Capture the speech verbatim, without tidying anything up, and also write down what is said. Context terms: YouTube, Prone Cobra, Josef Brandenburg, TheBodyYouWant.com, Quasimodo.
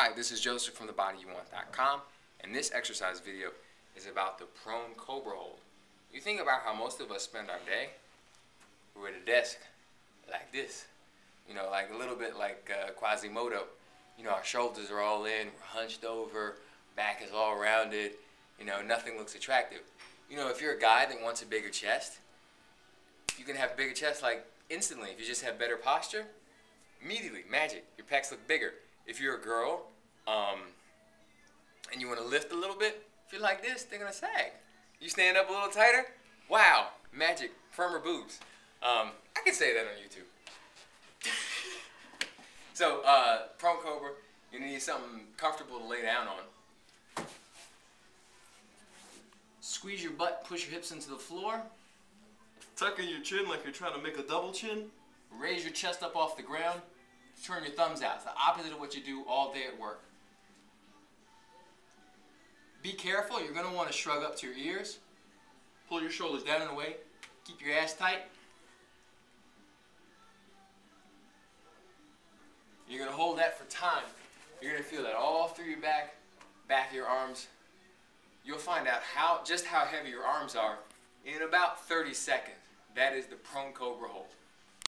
Hi, this is Joseph from the body you want dot com, and this exercise video is about the prone cobra hold. You think about how most of us spend our day. We're at a desk like this, you know, like a little bit like uh, Quasimodo. You know, our shoulders are all in, we're hunched over, back is all rounded, you know, nothing looks attractive. You know, if you're a guy that wants a bigger chest, you can have bigger chest like instantly. If you just have better posture, immediately, magic, your pecs look bigger. If you're a girl um, and you want to lift a little bit, if you're like this, they're going to sag. You stand up a little tighter, wow, magic, firmer boobs. Um, I can say that on YouTube. So, uh, prone cobra, you need something comfortable to lay down on. Squeeze your butt, push your hips into the floor. Tuck in your chin like you're trying to make a double chin. Raise your chest up off the ground. Turn your thumbs out. It's the opposite of what you do all day at work. Be careful. You're going to want to shrug up to your ears. Pull your shoulders down and away. Keep your ass tight. You're going to hold that for time. You're going to feel that all through your back, back of your arms. You'll find out how just how heavy your arms are in about thirty seconds. That is the prone cobra hold.